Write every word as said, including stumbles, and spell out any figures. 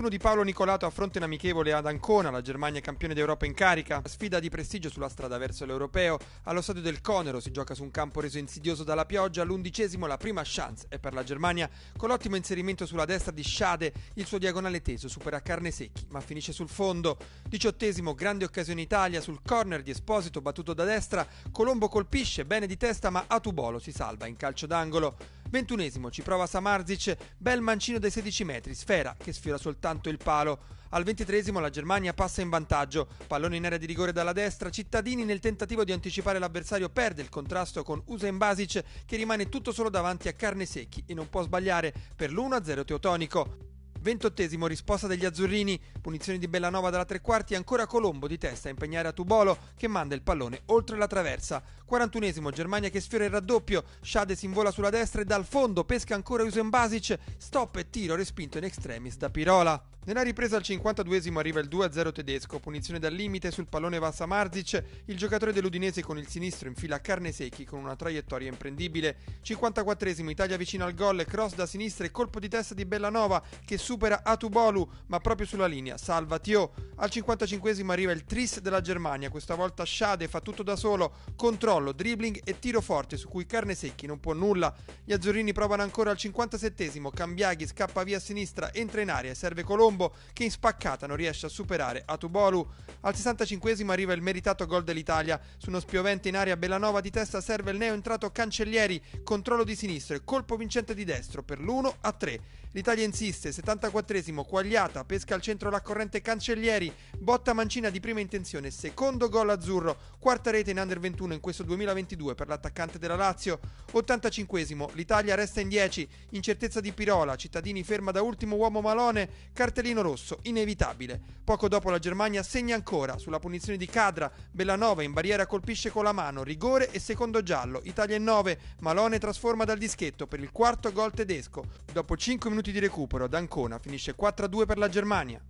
Uno di Paolo Nicolato a fronte in amichevole ad Ancona, la Germania campione d'Europa in carica. Sfida di prestigio sulla strada verso l'Europeo. Allo stadio del Conero si gioca su un campo reso insidioso dalla pioggia. All'undicesimo la prima chance è per la Germania, con l'ottimo inserimento sulla destra di Schade. Il suo diagonale teso supera Carnesecchi, ma finisce sul fondo. Diciottesimo, grande occasione Italia sul corner di Esposito battuto da destra. Colombo colpisce bene di testa, ma Atubolu si salva in calcio d'angolo. Ventunesimo ci prova Samardzic, bel mancino dai sedici metri, sfera che sfiora soltanto il palo. Al ventitreesimo la Germania passa in vantaggio, pallone in area di rigore dalla destra, Cittadini nel tentativo di anticipare l'avversario perde il contrasto con Husseinbašić che rimane tutto solo davanti a Carnesecchi e non può sbagliare per l'uno a zero teutonico. ventottesimo risposta degli azzurrini, punizione di Bellanova dalla tre quarti, ancora Colombo di testa a impegnare Atubolu che manda il pallone oltre la traversa. quarantunesimo Germania che sfiora il raddoppio, Schade si invola sulla destra e dal fondo pesca ancora Husseinbašić, stop e tiro respinto in extremis da Pirola. Nella ripresa al cinquantaduesimo arriva il due a zero tedesco, punizione dal limite, sul pallone va Samardzic, il giocatore dell'Udinese con il sinistro infila Carnesecchi con una traiettoria imprendibile. cinquantaquattresimo Italia vicino al gol, cross da sinistra e colpo di testa di Bellanova che supera Atubolu, ma proprio sulla linea salva Tio. Al cinquantacinquesimo arriva il tris della Germania, questa volta Schade fa tutto da solo, controllo, dribbling e tiro forte su cui Carnesecchi non può nulla. Gli azzurrini provano ancora al cinquantasettesimo, Cambiaghi scappa via a sinistra, entra in area e serve Colombo che in spaccata non riesce a superare Atubolu. Al sessantacinquesimo arriva il meritato gol dell'Italia, su uno spiovente in area Bellanova di testa serve il neo entrato Cancellieri, controllo di sinistro e colpo vincente di destro per l'uno a tre. L'Italia insiste, settantaquattresimo Quagliata pesca al centro la corrente Cancellieri, botta mancina di prima intenzione, secondo gol azzurro, quarta rete in under ventuno in questo duemilaventidue per l'attaccante della Lazio. ottantacinquesimo l'Italia resta in dieci, incertezza di Pirola, Cittadini ferma da ultimo uomo Malone, cartellino rosso inevitabile. Poco dopo la Germania segna ancora sulla punizione di Cadra, Bellanova in barriera colpisce con la mano, rigore e secondo giallo, Italia in nove, Malone trasforma dal dischetto per il quarto gol tedesco. Dopo cinque minuti di recupero Dancone finisce quattro a due per la Germania.